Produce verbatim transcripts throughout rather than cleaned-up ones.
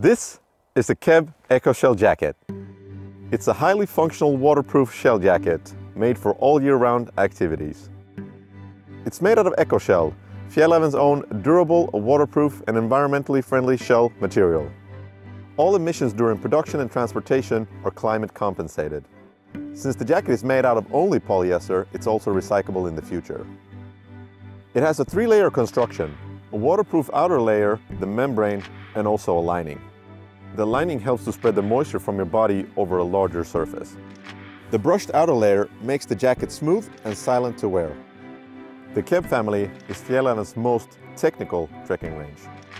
This is the Keb EcoShell Jacket. It's a highly functional waterproof shell jacket made for all year-round activities. It's made out of EcoShell, Fjellhaven's own durable, waterproof and environmentally friendly shell material. All emissions during production and transportation are climate compensated. Since the jacket is made out of only polyester, it's also recyclable in the future. It has a three-layer construction, a waterproof outer layer, the membrane, and also a lining. The lining helps to spread the moisture from your body over a larger surface. The brushed outer layer makes the jacket smooth and silent to wear. The Keb family is Fjellhaven's most technical trekking range,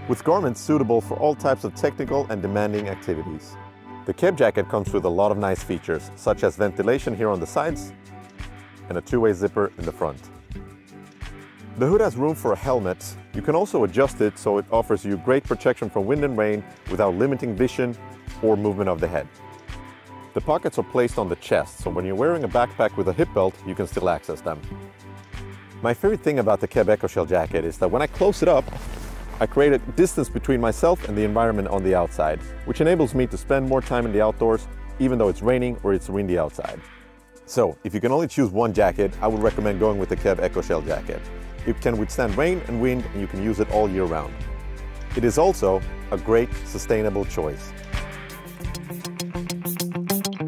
with garments suitable for all types of technical and demanding activities. The Keb jacket comes with a lot of nice features, such as ventilation here on the sides and a two-way zipper in the front. The hood has room for a helmet. You can also adjust it so it offers you great protection from wind and rain without limiting vision or movement of the head. The pockets are placed on the chest, so when you're wearing a backpack with a hip belt, you can still access them. My favorite thing about the Keb EcoShell jacket is that when I close it up, I create a distance between myself and the environment on the outside, which enables me to spend more time in the outdoors, even though it's raining or it's windy outside. So, if you can only choose one jacket, I would recommend going with the Keb EcoShell jacket. It can withstand rain and wind, and you can use it all year round. It is also a great sustainable choice.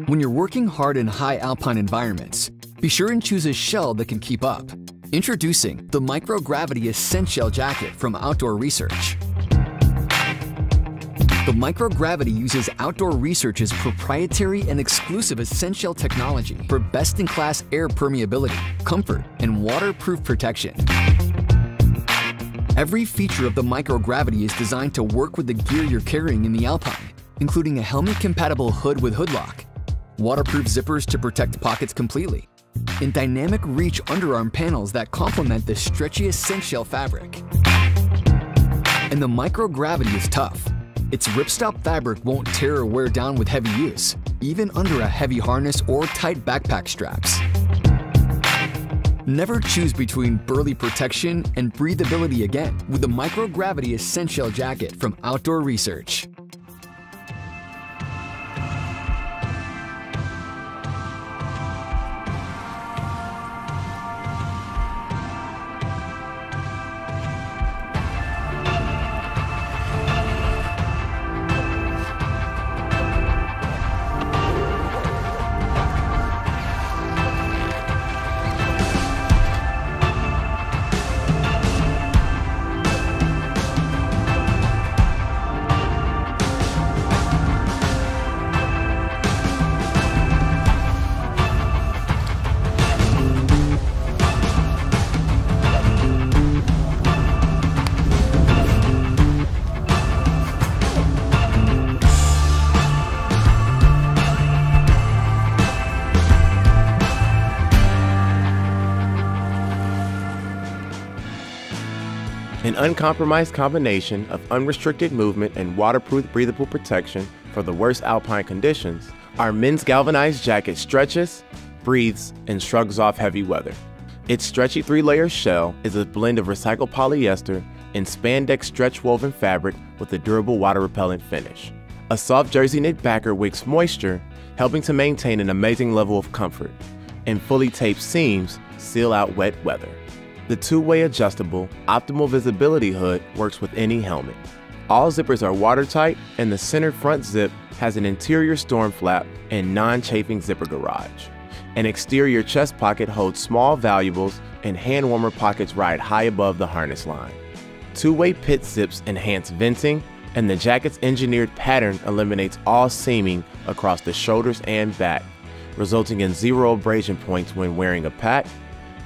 When you're working hard in high alpine environments, be sure and choose a shell that can keep up. Introducing the MicroGravity AscentShell Jacket from Outdoor Research. The MicroGravity uses Outdoor Research's proprietary and exclusive AscentShell technology for best-in-class air permeability, comfort, and waterproof protection. Every feature of the MicroGravity is designed to work with the gear you're carrying in the alpine, including a helmet-compatible hood with hoodlock, waterproof zippers to protect pockets completely, and dynamic reach underarm panels that complement the stretchy AscentShell fabric. And the MicroGravity is tough. Its ripstop fabric won't tear or wear down with heavy use, even under a heavy harness or tight backpack straps. Never choose between burly protection and breathability again with the MicroGravity AscentShell Jacket from Outdoor Research. An uncompromised combination of unrestricted movement and waterproof breathable protection for the worst alpine conditions, our men's galvanized jacket stretches, breathes, and shrugs off heavy weather. Its stretchy three-layer shell is a blend of recycled polyester and spandex stretch woven fabric with a durable water-repellent finish. A soft jersey knit backer wicks moisture, helping to maintain an amazing level of comfort, and fully taped seams seal out wet weather. The two-way adjustable, optimal visibility hood works with any helmet. All zippers are watertight, and the center front zip has an interior storm flap and non-chafing zipper garage. An exterior chest pocket holds small valuables, and hand warmer pockets ride high above the harness line. Two-way pit zips enhance venting, and the jacket's engineered pattern eliminates all seaming across the shoulders and back, resulting in zero abrasion points when wearing a pack,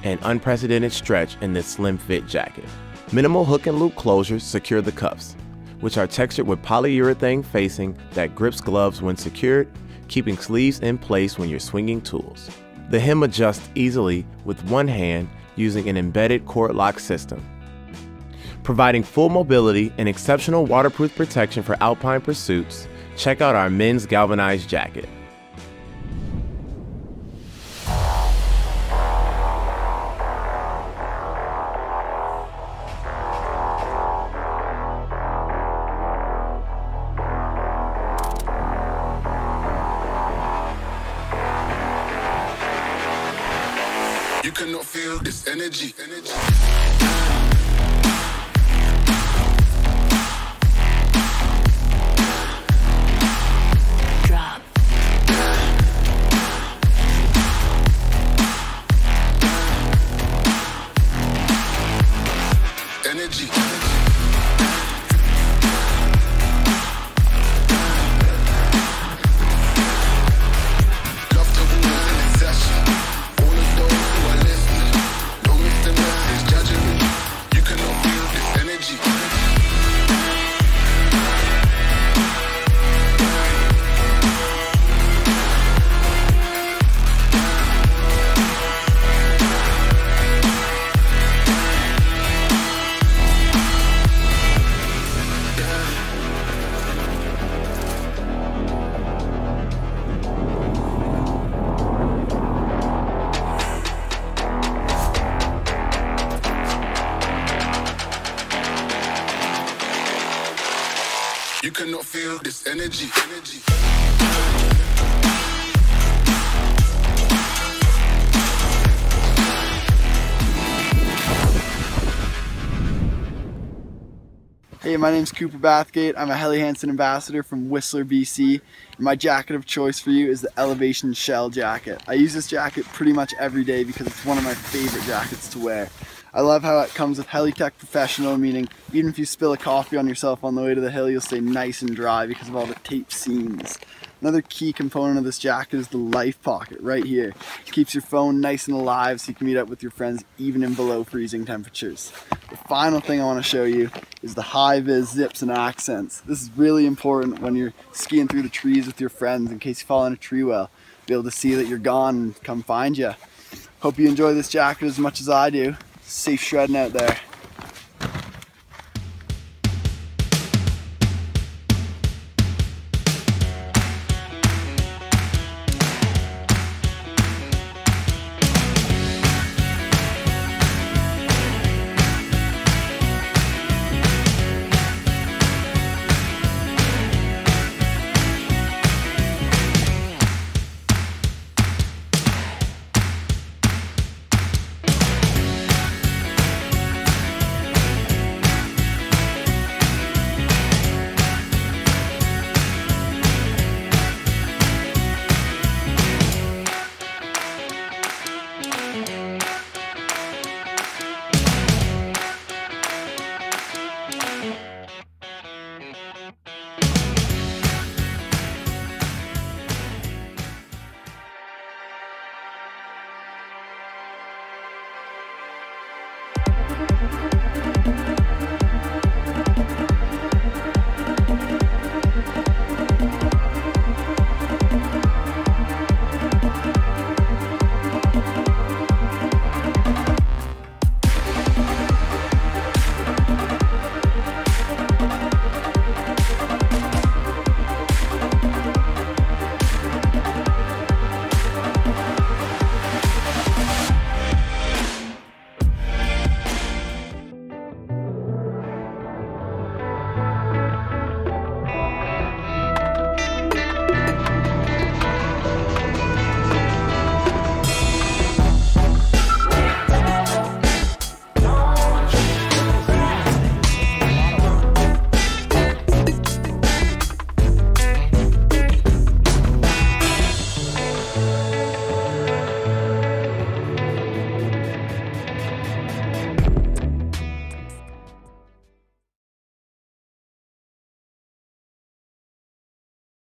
an unprecedented stretch in this slim fit jacket. Minimal hook and loop closures secure the cuffs, which are textured with polyurethane facing that grips gloves when secured, keeping sleeves in place when you're swinging tools. The hem adjusts easily with one hand using an embedded cord lock system, providing full mobility and exceptional waterproof protection for alpine pursuits. Check out our men's galvanized jacket. feel this energy. energy. You cannot feel this energy, energy. Hey, my name's Cooper Bathgate. I'm a Helly Hansen ambassador from Whistler, B C. And my jacket of choice for you is the Elevation Shell jacket. I use this jacket pretty much every day because it's one of my favorite jackets to wear. I love how it comes with HeliTech Professional, meaning even if you spill a coffee on yourself on the way to the hill, you'll stay nice and dry because of all the tape seams. Another key component of this jacket is the life pocket right here. It keeps your phone nice and alive so you can meet up with your friends even in below freezing temperatures. The final thing I want to show you is the high-vis zips and accents. This is really important when you're skiing through the trees with your friends in case you fall in a tree well. Be able to see that you're gone and come find you. Hope you enjoy this jacket as much as I do. Safe shredding out there.